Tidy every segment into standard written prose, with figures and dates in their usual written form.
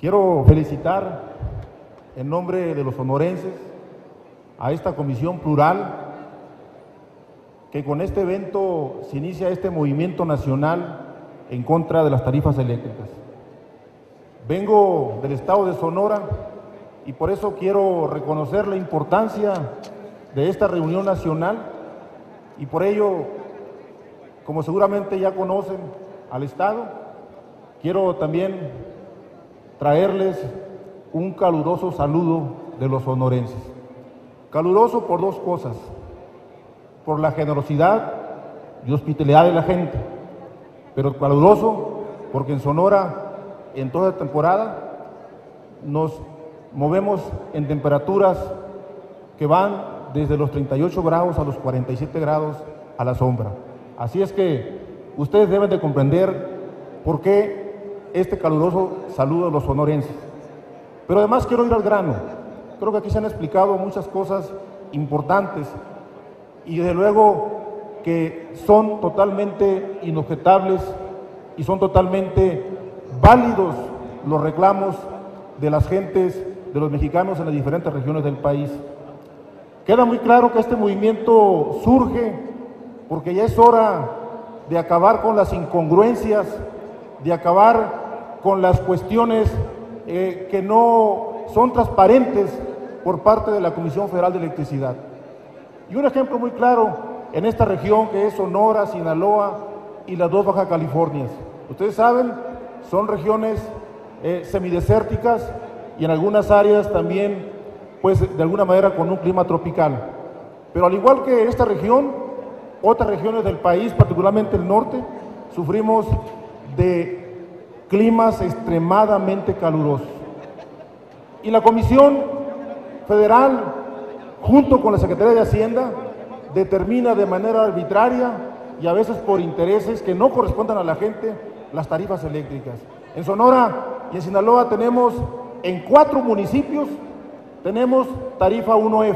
Quiero felicitar en nombre de los sonorenses a esta comisión plural que con este evento se inicia este movimiento nacional en contra de las tarifas eléctricas. Vengo del estado de Sonora y por eso quiero reconocer la importancia de esta reunión nacional y por ello, como seguramente ya conocen al estado, quiero también traerles un caluroso saludo de los sonorenses. Caluroso por dos cosas: por la generosidad y hospitalidad de la gente, pero caluroso porque en Sonora, en toda la temporada, nos movemos en temperaturas que van desde los 38 grados a los 47 grados a la sombra. Así es que ustedes deben de comprender por qué este caluroso saludo a los sonorenses. Pero además quiero ir al grano. Creo que aquí se han explicado muchas cosas importantes y desde luego que son totalmente inobjetables y son totalmente válidos los reclamos de las gentes, de los mexicanos en las diferentes regiones del país. Queda muy claro que este movimiento surge porque ya es hora de acabar con las incongruencias, de acabar con las cuestiones que no son transparentes por parte de la Comisión Federal de Electricidad. Y un ejemplo muy claro en esta región que es Sonora, Sinaloa y las dos Baja Californias. Ustedes saben, son regiones semidesérticas y en algunas áreas también, pues de alguna manera con un clima tropical. Pero al igual que esta región, otras regiones del país, particularmente el norte, sufrimos de climas extremadamente calurosos. Y la Comisión Federal, junto con la Secretaría de Hacienda, determina de manera arbitraria y a veces por intereses que no correspondan a la gente las tarifas eléctricas. En Sonora y en Sinaloa tenemos, en 4 municipios, tenemos tarifa 1F.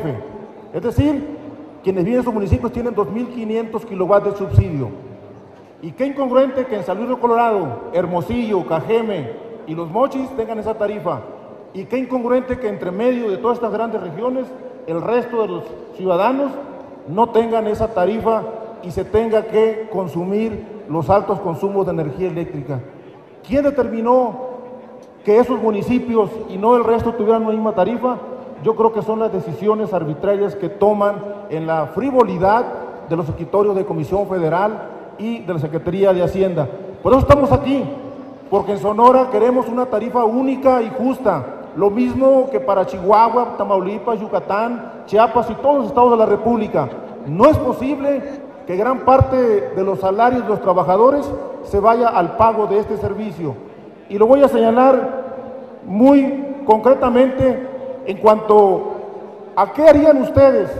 Es decir, quienes viven en sus municipios tienen 2.500 kilowatts de subsidio. Y qué incongruente que en San Luis de Colorado, Hermosillo, Cajeme y Los Mochis tengan esa tarifa. Y qué incongruente que entre medio de todas estas grandes regiones, el resto de los ciudadanos no tengan esa tarifa y se tenga que consumir los altos consumos de energía eléctrica. ¿Quién determinó que esos municipios y no el resto tuvieran la misma tarifa? Yo creo que son las decisiones arbitrarias que toman en la frivolidad de los escritorios de Comisión Federal y de la Secretaría de Hacienda. Por eso estamos aquí, porque en Sonora queremos una tarifa única y justa, lo mismo que para Chihuahua, Tamaulipas, Yucatán, Chiapas y todos los estados de la República. No es posible que gran parte de los salarios de los trabajadores se vaya al pago de este servicio. Y lo voy a señalar muy concretamente en cuanto a qué harían ustedes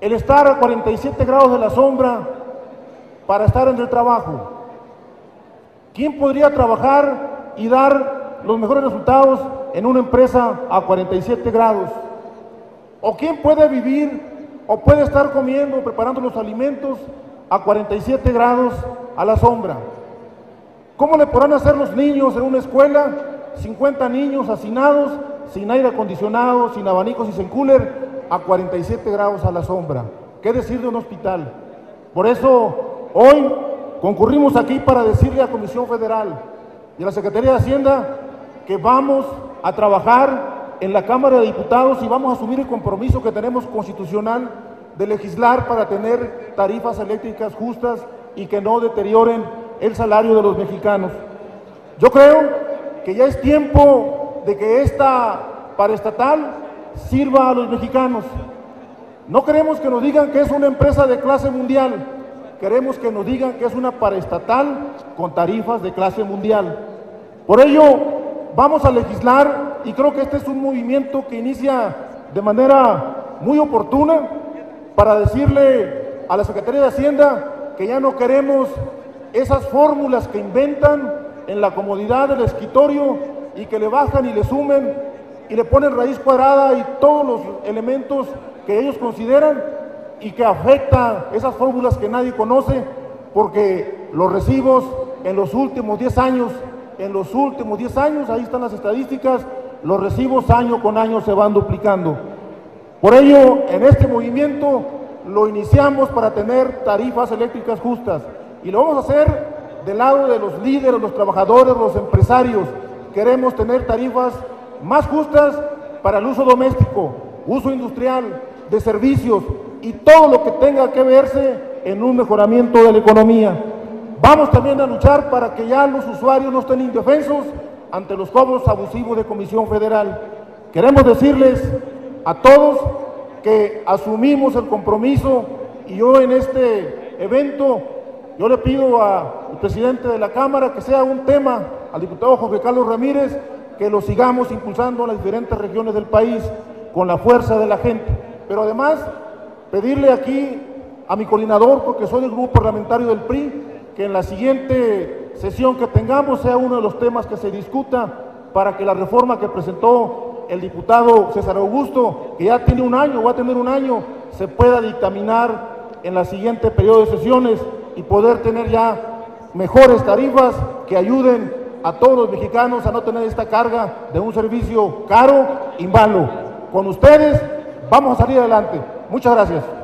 el estar a 47 grados de la sombra para estar en el trabajo. ¿Quién podría trabajar y dar los mejores resultados en una empresa a 47 grados? ¿O quién puede vivir o puede estar comiendo o preparando los alimentos a 47 grados a la sombra? ¿Cómo le podrán hacer los niños en una escuela, 50 niños hacinados, sin aire acondicionado, sin abanicos y sin cooler, a 47 grados a la sombra? ¿Qué decir de un hospital? Por eso hoy concurrimos aquí para decirle a la Comisión Federal y a la Secretaría de Hacienda que vamos a trabajar en la Cámara de Diputados y vamos a asumir el compromiso que tenemos constitucional de legislar para tener tarifas eléctricas justas y que no deterioren el salario de los mexicanos. Yo creo que ya es tiempo de que esta paraestatal sirva a los mexicanos. No queremos que nos digan que es una empresa de clase mundial, queremos que nos digan que es una paraestatal con tarifas de clase mundial. Por ello, vamos a legislar y creo que este es un movimiento que inicia de manera muy oportuna para decirle a la Secretaría de Hacienda que ya no queremos esas fórmulas que inventan en la comodidad del escritorio y que le bajan y le sumen y le ponen raíz cuadrada y todos los elementos que ellos consideran y que afecta esas fórmulas que nadie conoce, porque los recibos en los últimos 10 años en los últimos 10 años, ahí están las estadísticas, los recibos año con año se van duplicando. Por ello, en este movimiento lo iniciamos para tener tarifas eléctricas justas, y lo vamos a hacer del lado de los líderes, los trabajadores, los empresarios. Queremos tener tarifas más justas para el uso doméstico, uso industrial, de servicios y todo lo que tenga que verse en un mejoramiento de la economía. Vamos también a luchar para que ya los usuarios no estén indefensos ante los cobros abusivos de Comisión Federal. Queremos decirles a todos que asumimos el compromiso, y yo en este evento, yo le pido al presidente de la Cámara que sea un tema, al diputado José Carlos Ramírez, que lo sigamos impulsando en las diferentes regiones del país con la fuerza de la gente. Pero además, pedirle aquí a mi coordinador, porque soy del grupo parlamentario del PRI, que en la siguiente sesión que tengamos sea uno de los temas que se discuta para que la reforma que presentó el diputado César Augusto, que ya tiene un año, va a tener un año, se pueda dictaminar en la siguiente periodo de sesiones y poder tener ya mejores tarifas que ayuden a todos los mexicanos a no tener esta carga de un servicio caro y malo. Con ustedes vamos a salir adelante. Muchas gracias.